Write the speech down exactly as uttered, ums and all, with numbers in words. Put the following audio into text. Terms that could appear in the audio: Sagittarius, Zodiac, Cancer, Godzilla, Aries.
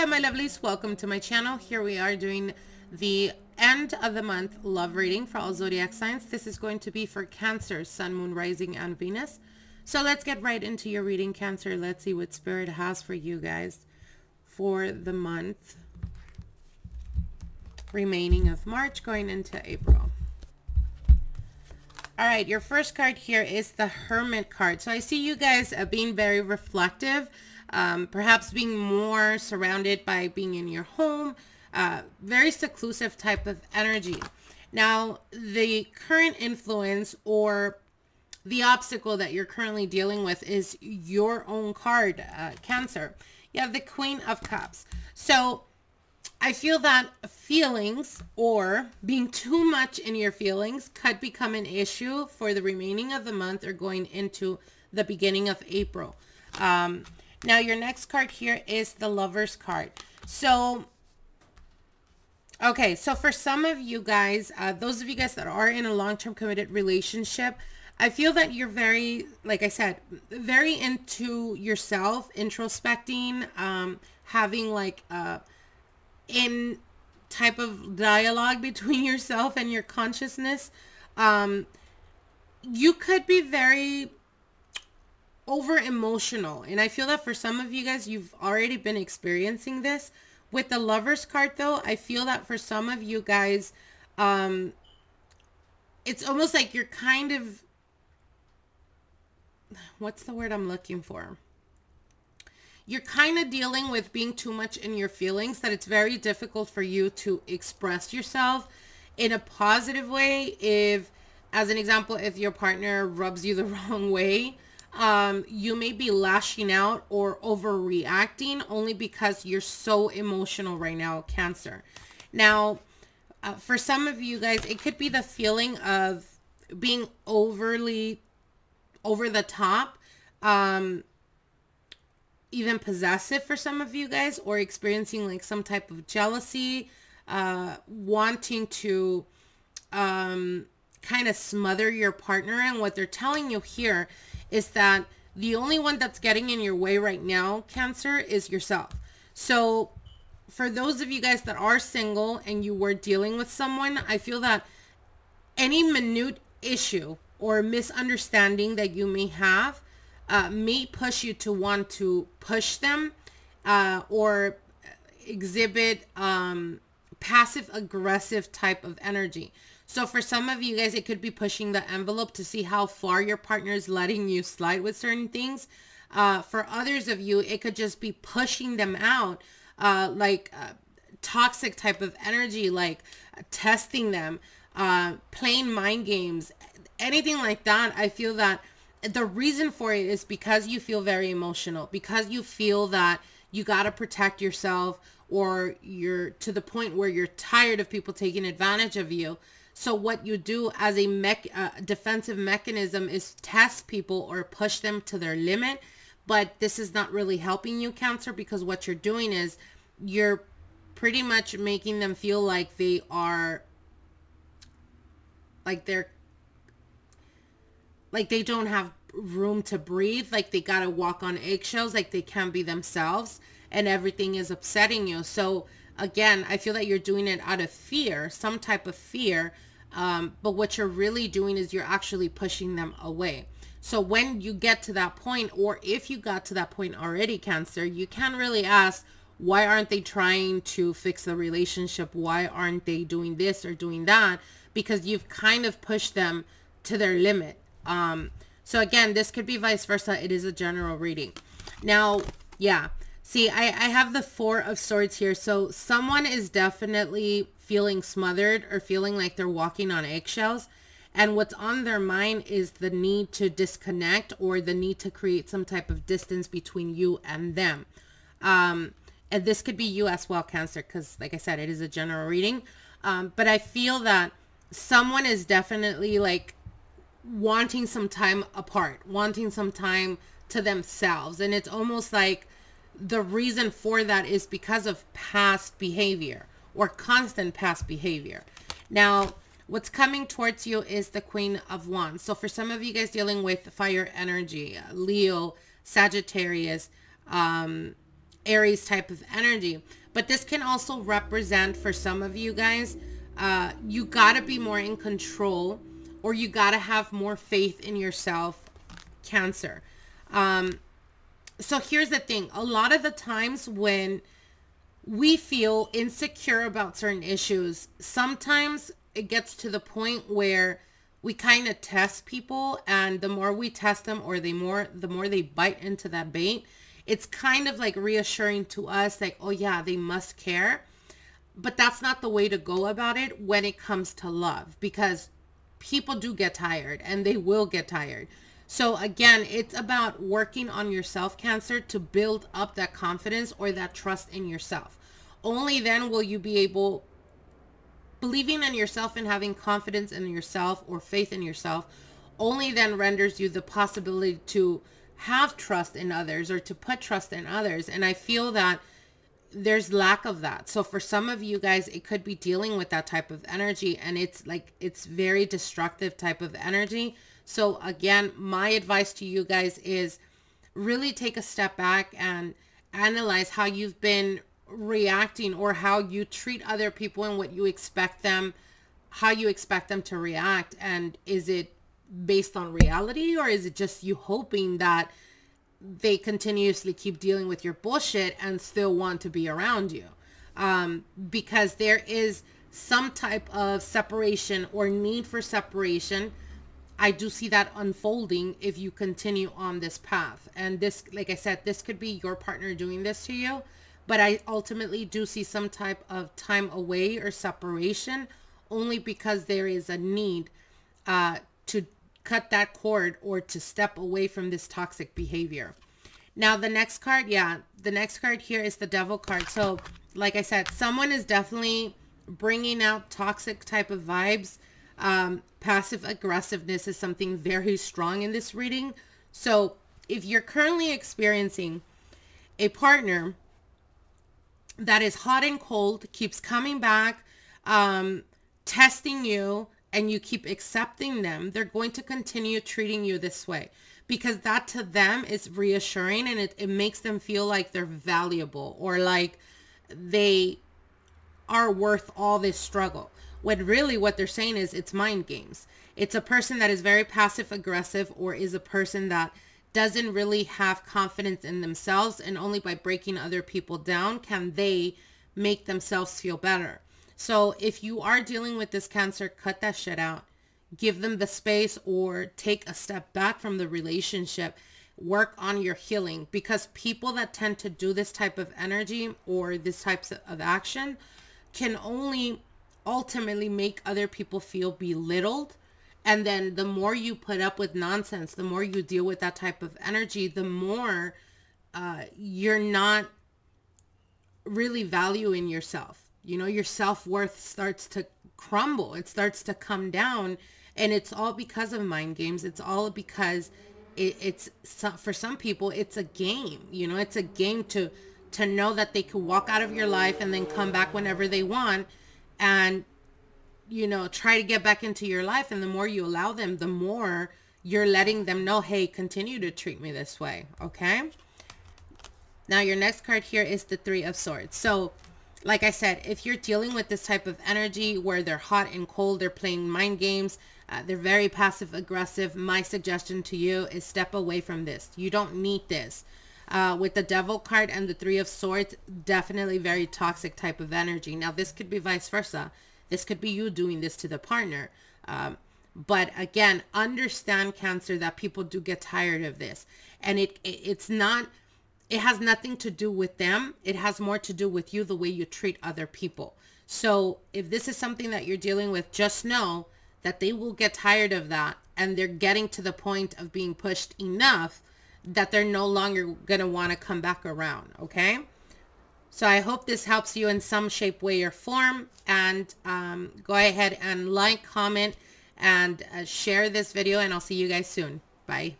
Hello my lovelies, welcome to my channel. Here we are doing the end of the month love reading for all zodiac signs. This is going to be for Cancer, Sun, Moon, Rising, and Venus. So let's get right into your reading, Cancer. Let's see what Spirit has for you guys for the month remaining of March going into April. All right, your first card here is the Hermit card. So I see you guys uh, being very reflective, um, perhaps being more surrounded by being in your home, uh, very seclusive type of energy. Now, the current influence or the obstacle that you're currently dealing with is your own card, uh, Cancer. You have the Queen of Cups. So I feel that feelings or being too much in your feelings could become an issue for the remaining of the month or going into the beginning of April. Um, now, your next card here is the Lover's card. So, okay, so for some of you guys, uh, those of you guys that are in a long-term committed relationship, I feel that you're very, like I said, very into yourself, introspecting, um, having like a in type of dialogue between yourself and your consciousness. Um, you could be very over emotional. And I feel that for some of you guys, you've already been experiencing this. With the Lover's card though, I feel that for some of you guys, um, it's almost like you're kind of, what's the word I'm looking for? You're kind of dealing with being too much in your feelings that it's very difficult for you to express yourself in a positive way. If, as an example, if your partner rubs you the wrong way, um, you may be lashing out or overreacting only because you're so emotional right now, Cancer. Now, uh, for some of you guys, it could be the feeling of being overly over the top, um, even possessive for some of you guys, or experiencing like some type of jealousy, uh, wanting to um, kind of smother your partner. And what they're telling you here is that the only one that's getting in your way right now, Cancer, is yourself. So for those of you guys that are single and you were dealing with someone, I feel that any minute issue or misunderstanding that you may have Uh, may push you to want to push them uh, or exhibit um, passive aggressive type of energy. So for some of you guys, it could be pushing the envelope to see how far your partner is letting you slide with certain things. Uh, for others of you, it could just be pushing them out, uh, like uh, toxic type of energy, like testing them, uh, playing mind games, anything like that. I feel that the reason for it is because you feel very emotional, because you feel that you got to protect yourself, or you're to the point where you're tired of people taking advantage of you. So what you do as a mech, uh, defensive mechanism is test people or push them to their limit. But this is not really helping you, Cancer, because what you're doing is you're pretty much making them feel like they are, like they're like they don't have room to breathe, like they gotta walk on eggshells, like they can't be themselves, and everything is upsetting you. So again, I feel that you're doing it out of fear, some type of fear, um, but what you're really doing is you're actually pushing them away. So when you get to that point, or if you got to that point already, Cancer, you can really ask, why aren't they trying to fix the relationship? Why aren't they doing this or doing that? Because you've kind of pushed them to their limit. Um, so again, this could be vice versa. It is a general reading. Now, yeah, see, I, I have the Four of Swords here. So someone is definitely feeling smothered or feeling like they're walking on eggshells. And what's on their mind is the need to disconnect or the need to create some type of distance between you and them. Um, and this could be you as well, Cancer, because like I said, it is a general reading. Um, but I feel that someone is definitely like wanting some time apart, wanting some time to themselves. And it's almost like the reason for that is because of past behavior or constant past behavior. Now, what's coming towards you is the Queen of Wands. So for some of you guys dealing with fire energy, Leo, Sagittarius, um, Aries type of energy. But this can also represent for some of you guys, uh, you gotta be more in control, or you gotta have more faith in yourself, Cancer. Um, so here's the thing. A lot of the times when we feel insecure about certain issues, sometimes it gets to the point where we kind of test people, and the more we test them, or the more, the more they bite into that bait, it's kind of like reassuring to us, like, oh yeah, they must care. But that's not the way to go about it when it comes to love, because people do get tired, and they will get tired. So again, it's about working on yourself, Cancer, to build up that confidence or that trust in yourself. Only then will you be able, believing in yourself and having confidence in yourself or faith in yourself, only then renders you the possibility to have trust in others, or to put trust in others. And I feel that there's lack of that. So for some of you guys, it could be dealing with that type of energy, and it's like, it's very destructive type of energy. So again, my advice to you guys is really take a step back and analyze how you've been reacting, or how you treat other people, and what you expect them, how you expect them to react. And is it based on reality, or is it just you hoping that they continuously keep dealing with your bullshit and still want to be around you? Um, because there is some type of separation or need for separation. I do see that unfolding if you continue on this path. And this, like I said, this could be your partner doing this to you. But I ultimately do see some type of time away or separation, only because there is a need uh, to cut that cord, or to step away from this toxic behavior. Now the next card, yeah, the next card here is the Devil card. So like I said, someone is definitely bringing out toxic type of vibes. Um, passive aggressiveness is something very strong in this reading. So if you're currently experiencing a partner that is hot and cold, keeps coming back, um, testing you, and you keep accepting them, they're going to continue treating you this way, because that to them is reassuring, and it, it makes them feel like they're valuable, or like they are worth all this struggle. When really what they're saying is it's mind games. It's a person that is very passive aggressive, or is a person that doesn't really have confidence in themselves, and only by breaking other people down can they make themselves feel better. So if you are dealing with this, Cancer, cut that shit out. Give them the space, or take a step back from the relationship. Work on your healing, because people that tend to do this type of energy or this types of action can only ultimately make other people feel belittled. And then the more you put up with nonsense, the more you deal with that type of energy, the more uh, you're not really valuing yourself. You know, your self-worth starts to crumble. It starts to come down. And it's all because of mind games. It's all because it, it's, for some people, it's a game. You know, it's a game to, to know that they could walk out of your life and then come back whenever they want, and you know, try to get back into your life. And the more you allow them, the more you're letting them know, hey, continue to treat me this way. Okay. Now your next card here is the Three of Swords. So like I said, if you're dealing with this type of energy where they're hot and cold, they're playing mind games, uh, they're very passive aggressive, my suggestion to you is step away from this. You don't need this. Uh, with the Devil card and the Three of Swords, definitely very toxic type of energy. Now this could be vice versa. This could be you doing this to the partner. Um, but again, understand, Cancer, that people do get tired of this. And it, it it's not, it has nothing to do with them. It has more to do with you, the way you treat other people. So if this is something that you're dealing with, just know that they will get tired of that. And they're getting to the point of being pushed enough that they're no longer going to want to come back around. Okay. So I hope this helps you in some shape, way, or form. And um, go ahead and like, comment, and uh, share this video. And I'll see you guys soon. Bye.